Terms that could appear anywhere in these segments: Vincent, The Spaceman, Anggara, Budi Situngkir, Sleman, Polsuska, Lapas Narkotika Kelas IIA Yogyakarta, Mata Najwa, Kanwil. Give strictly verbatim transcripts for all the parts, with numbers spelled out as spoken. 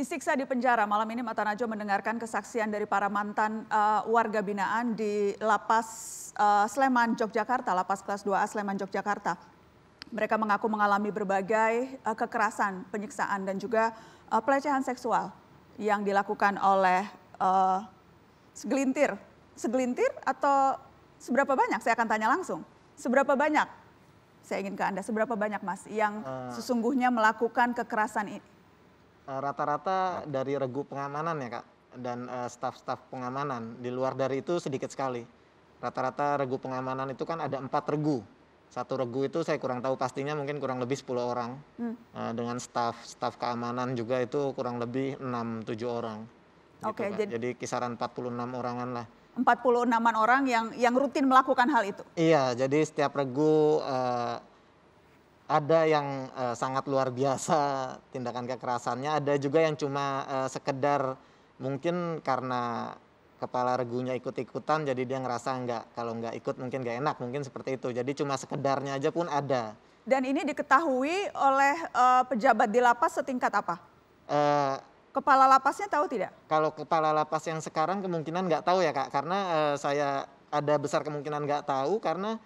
Disiksa di penjara, malam ini Mata Najwa mendengarkan kesaksian dari para mantan uh, warga binaan di Lapas uh, Sleman, Yogyakarta, Lapas kelas dua A Sleman, Yogyakarta. Mereka mengaku mengalami berbagai uh, kekerasan, penyiksaan dan juga uh, pelecehan seksual yang dilakukan oleh uh, segelintir. Segelintir atau seberapa banyak? Saya akan tanya langsung. Seberapa banyak? Saya ingin ke Anda, seberapa banyak Mas yang sesungguhnya melakukan kekerasan ini? Rata-rata dari regu pengamanan ya Kak, dan uh, staf-staf pengamanan. Di luar dari itu sedikit sekali. Rata-rata regu pengamanan itu kan ada empat regu. Satu regu itu saya kurang tahu pastinya, mungkin kurang lebih sepuluh orang. Hmm. Uh, dengan staf-staf keamanan juga itu kurang lebih enam tujuh orang. Gitu, okay, jadi, jadi kisaran empat puluh enam orangan lah. empat puluh enaman orang yang yang rutin melakukan hal itu? Iya, jadi setiap regu... Uh, ada yang uh, sangat luar biasa tindakan kekerasannya, ada juga yang cuma uh, sekedar mungkin karena kepala regunya ikut-ikutan jadi dia ngerasa enggak, kalau enggak ikut mungkin enggak enak, mungkin seperti itu. Jadi cuma sekedarnya aja pun ada. Dan ini diketahui oleh uh, pejabat di lapas setingkat apa? Uh, kepala lapasnya tahu tidak? Kalau kepala lapas yang sekarang kemungkinan enggak tahu ya Kak, karena uh, saya ada besar kemungkinan enggak tahu karena...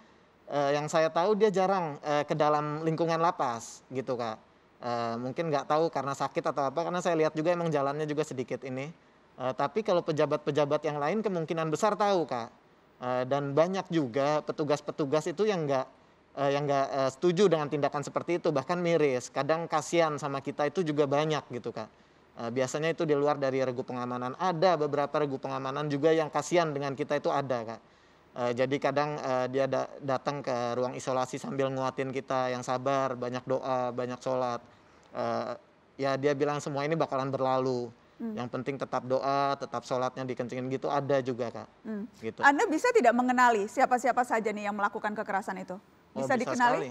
Uh, yang saya tahu dia jarang uh, ke dalam lingkungan lapas gitu Kak. Uh, mungkin nggak tahu karena sakit atau apa, karena saya lihat juga emang jalannya juga sedikit ini. Uh, tapi kalau pejabat-pejabat yang lain kemungkinan besar tahu Kak. Uh, dan banyak juga petugas-petugas itu yang nggak uh, yang nggak uh, setuju dengan tindakan seperti itu, bahkan miris. Kadang kasihan sama kita itu juga banyak gitu Kak. Uh, biasanya itu di luar dari regu pengamanan. Ada beberapa regu pengamanan juga yang kasihan dengan kita itu ada Kak. Uh, jadi kadang uh, dia da datang ke ruang isolasi sambil nguatin kita yang sabar, banyak doa, banyak sholat. Uh, ya dia bilang semua ini bakalan berlalu. Hmm. Yang penting tetap doa, tetap sholatnya dikencingin gitu, ada juga Kak. Hmm. Gitu. Anda bisa tidak mengenali siapa-siapa saja nih yang melakukan kekerasan itu? Bisa, oh, bisa dikenali? Sekali.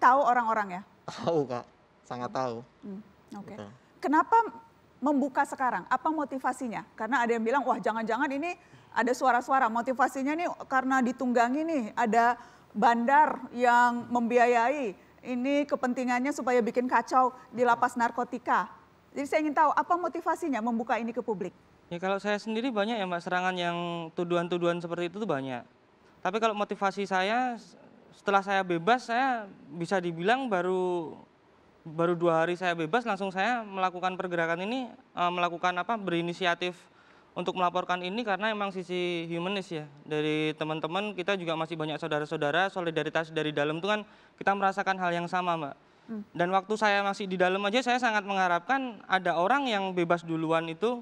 Tahu orang-orang ya? Tahu Kak, sangat tahu. Hmm. Oke. Okay. Gitu. Kenapa membuka sekarang? Apa motivasinya? Karena ada yang bilang, wah jangan-jangan ini... Ada suara-suara motivasinya nih karena ditunggangi nih, ada bandar yang membiayai, ini kepentingannya supaya bikin kacau di lapas narkotika. Jadi saya ingin tahu apa motivasinya membuka ini ke publik? Ya kalau saya sendiri banyak ya Mbak, serangan yang tuduhan-tuduhan seperti itu tuh banyak. Tapi kalau motivasi saya setelah saya bebas, saya bisa dibilang baru baru dua hari saya bebas langsung saya melakukan pergerakan ini, melakukan apa berinisiatif untuk melaporkan ini karena emang sisi humanis ya. Dari teman-teman kita juga masih banyak saudara-saudara, solidaritas dari dalam itu kan kita merasakan hal yang sama Mbak. Hmm. Dan waktu saya masih di dalam aja saya sangat mengharapkan ada orang yang bebas duluan itu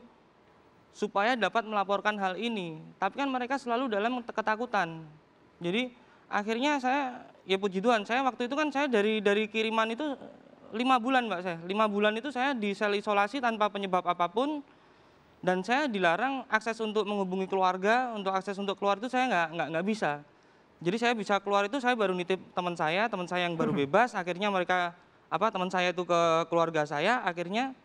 supaya dapat melaporkan hal ini. Tapi kan mereka selalu dalam ketakutan. Jadi akhirnya saya, ya puji Tuhan, saya waktu itu kan saya dari dari kiriman itu lima bulan Mbak saya. Lima bulan itu saya di sel isolasi tanpa penyebab apapun. Dan saya dilarang akses untuk menghubungi keluarga, untuk akses untuk keluar itu saya nggak nggak nggak bisa. Jadi saya bisa keluar itu saya baru nitip teman saya, teman saya yang baru bebas. Akhirnya mereka apa teman saya itu ke keluarga saya, akhirnya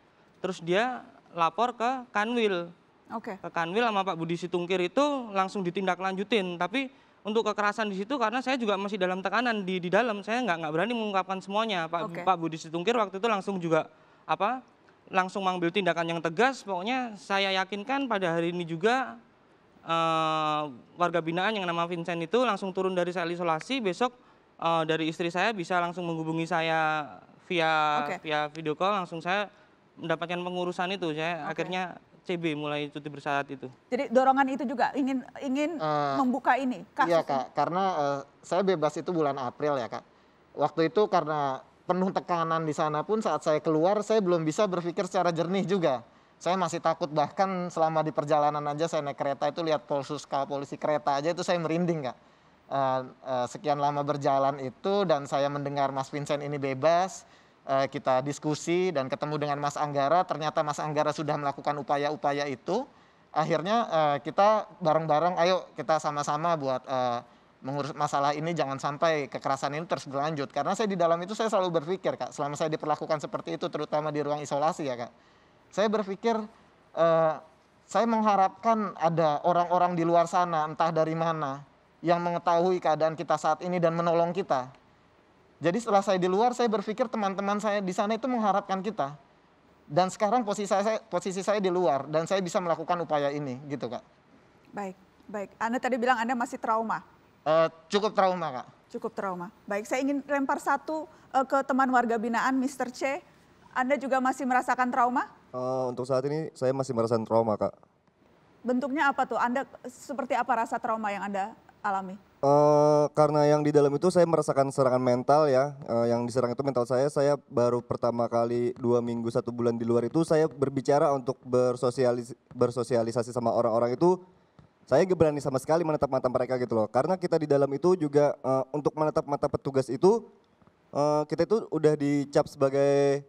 terus dia lapor ke Kanwil. Oke. Okay. Ke Kanwil sama Pak Budi Situngkir itu langsung ditindaklanjutin. Tapi untuk kekerasan di situ karena saya juga masih dalam tekanan di di dalam, saya nggak nggak berani mengungkapkan semuanya. Pak okay. Pak Budi Situngkir waktu itu langsung juga apa? langsung mengambil tindakan yang tegas, pokoknya saya yakinkan pada hari ini juga uh, warga binaan yang nama Vincent itu langsung turun dari sel isolasi, besok uh, dari istri saya bisa langsung menghubungi saya via okay. via video call, langsung saya mendapatkan pengurusan itu, saya okay. akhirnya C B mulai cuti bersyarat itu. Jadi dorongan itu juga ingin ingin uh, membuka ini kasus? Iya Kak, ini. Karena uh, saya bebas itu bulan April ya Kak, waktu itu karena... penuh tekanan di sana pun saat saya keluar saya belum bisa berpikir secara jernih juga. Saya masih takut, bahkan selama di perjalanan aja saya naik kereta itu lihat polsuska, polisi kereta aja itu saya merinding Kak. Uh, uh, sekian lama berjalan itu dan saya mendengar Mas Vincent ini bebas, uh, kita diskusi dan ketemu dengan Mas Anggara, ternyata Mas Anggara sudah melakukan upaya-upaya itu. Akhirnya uh, kita bareng-bareng ayo kita sama-sama buat... Uh, mengurus masalah ini, jangan sampai kekerasan ini terus berlanjut. Karena saya di dalam itu saya selalu berpikir Kak, selama saya diperlakukan seperti itu terutama di ruang isolasi ya Kak. Saya berpikir, eh, saya mengharapkan ada orang-orang di luar sana entah dari mana yang mengetahui keadaan kita saat ini dan menolong kita. Jadi setelah saya di luar saya berpikir teman-teman saya di sana itu mengharapkan kita. Dan sekarang posisi saya, posisi saya di luar dan saya bisa melakukan upaya ini, gitu, Kak. Baik, baik. Anda tadi bilang Anda masih trauma. Uh, cukup trauma, Kak. Cukup trauma. Baik, saya ingin lempar satu uh, ke teman warga binaan, mister C. Anda juga masih merasakan trauma? Uh, untuk saat ini saya masih merasakan trauma, Kak. Bentuknya apa tuh? Anda seperti apa rasa trauma yang Anda alami? Uh, karena yang di dalam itu saya merasakan serangan mental ya, uh, yang diserang itu mental saya, saya baru pertama kali dua minggu satu bulan di luar itu saya berbicara untuk bersosialis bersosialisasi sama orang-orang itu, saya gak berani sama sekali menatap mata mereka gitu loh, karena kita di dalam itu juga uh, untuk menatap mata petugas itu, uh, kita itu udah dicap sebagai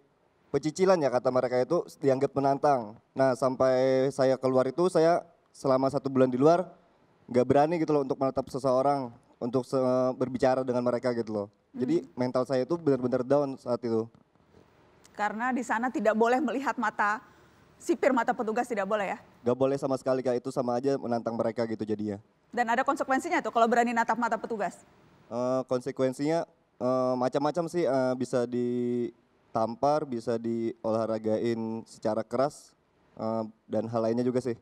pecicilan ya kata mereka itu, dianggap menantang. Nah sampai saya keluar itu saya selama satu bulan di luar, gak berani gitu loh untuk menatap seseorang, untuk se berbicara dengan mereka gitu loh. Hmm. Jadi mental saya itu benar-benar down saat itu. Karena di sana tidak boleh melihat mata sipir, mata petugas tidak boleh ya? Gak boleh sama sekali, Kak, itu sama aja menantang mereka gitu jadinya. Dan ada konsekuensinya tuh kalau berani natap mata petugas? Uh, konsekuensinya uh, macam-macam sih, uh, bisa ditampar, bisa diolahragain secara keras, uh, dan hal lainnya juga sih.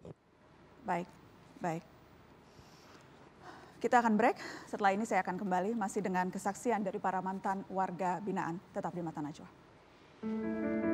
Baik, baik. Kita akan break, setelah ini saya akan kembali masih dengan kesaksian dari para mantan warga binaan. Tetap di Mata Najwa.